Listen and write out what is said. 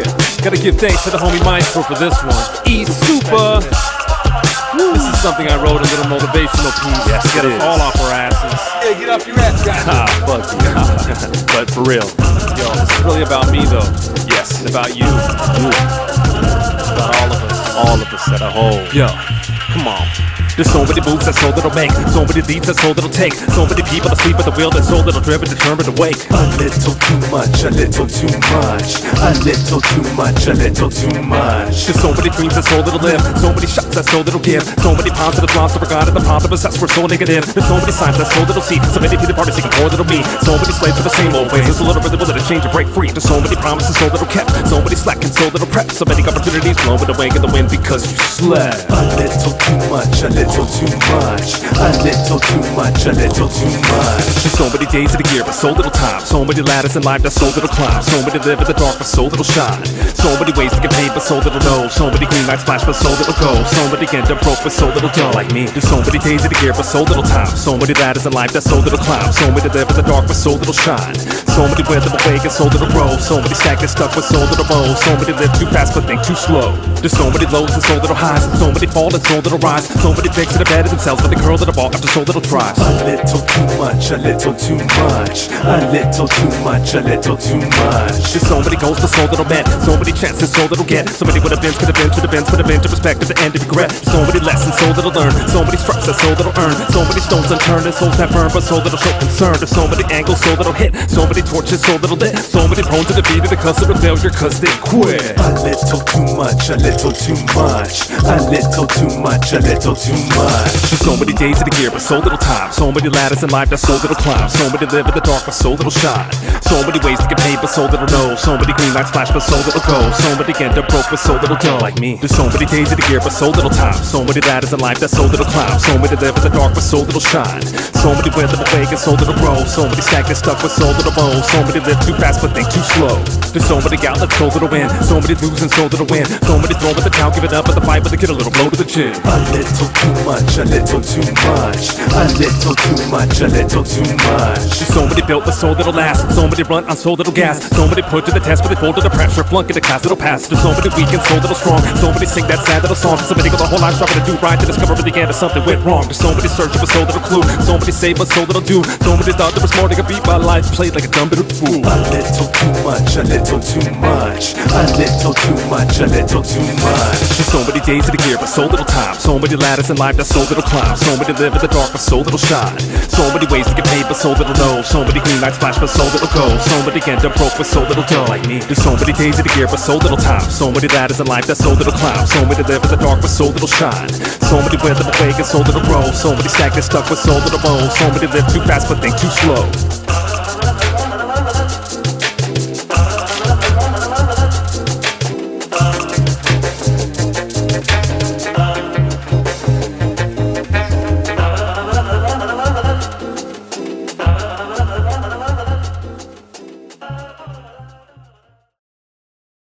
Yeah, gotta give thanks to the homie Mindstro for this one. E Super. This is something I wrote, a little motivational piece. Yes, it is. All off our asses. Yeah, get off your ass, guys. But for real, yo, it's really about me though. Yes, it's about you. About all of us. All of us at a whole. Yo, come on. There's so many moves that soul that'll make, so many leads that soul that'll take, so many people asleep at the wheel that soul that'll drive and determined to wake. A little too much, a little too much, a little too much, a little too much. There's so many dreams that soul that'll live, so many shots that soul that'll give, so many positive thoughts that regard and the positive that's where soul negative. There's so many signs that soul that'll see, so many people party seeking more that'll be, so many slaves for the same old ways. There's a little rhythm that'll change and break free. There's so many promises soul that'll kept, so many slack and soul that'll prep, so many opportunities blowing away in the wind because you slept. A little too much, a little too much, a little too much, a little too much. There's so many days of the year, but so little time. So many ladders in life, that so little climb. So many live in the dark, but so little shine. So many ways to get paid, but so little know. So many green lights flash, but so little go. So many end up broke, but so little dumb like me. There's so many days of the year, but so little time. So many ladders in life, that so little climb. So many live in the dark, but so little shine. So many weather awake and so little grow. So many stagnant stuck with so little bow. So many live too fast, but think too slow. There's so many lows and so little highs. So many fall and so little rise. So many to the bed of themselves, but they curl to the ball after so little tries. A little too much, a little too much, a little too much, a little too much. There's so many goals to so little men, so many chances so little get, so many would have been, could have been, should have been, put a bend to respect at the end of regret. So many lessons so little learn, so many stripes that so little earn, so many stones unturned and souls that burn, but so little so concerned. There's so many angles so little hit, so many torches so little lit, so many prone to defeat and the cusp of failure cause they quit. A little too much, a little too much, a little too much, a little too much. There's so many days of the year, but so little time. So many ladders in life, that's so little climb. So many live in the dark, but so little shine. So many ways to get paid, but so little know. So many green lights flash, but so little go. So many end up broke, but so little dumb like me. There's so many days of the year, but so little time. So many ladders in life, that's so little climb. So many live in the dark, but so little shine. So many weather awake and so little grow. So many stagnant stuck with so little bow. So many live too fast, but think too slow. There's so many outlets, so little win. So many lose and so little win. So many throw at the town, give it up at the fight, but they get a little blow to the chin. A little too much, a little too much, a little too much, a little too much. There's so many built, but so little last. So many run on so little gas. So many put to the test, but they fold to the pressure. Flunk in the class, it'll pass. There's so many weak and so little strong. So many sing that sad little song. So many go the whole life trying to do right to discover at the end that something went wrong. There's so many searching for so little clue. So many say, but so little do. So many thought there was more they could beat. My life played like a dumb little fool. A little too much, a little too much, a little too much, a little too much. There's so many days of the year, but so little time. So many ladders in life, that's so little climb. So many live in the dark, but so little shine. So many ways to get paid, but so little know. So many green lights flash, but so little go. So many end up broke, but so little dough like me. There's so many days of the year, but so little time. So many ladders in life, that's so little climb. So many live in the dark, but so little shine. So many weather awake and so little grow. So many stagnant stuck with so little bow. So many live too fast, but think too slow.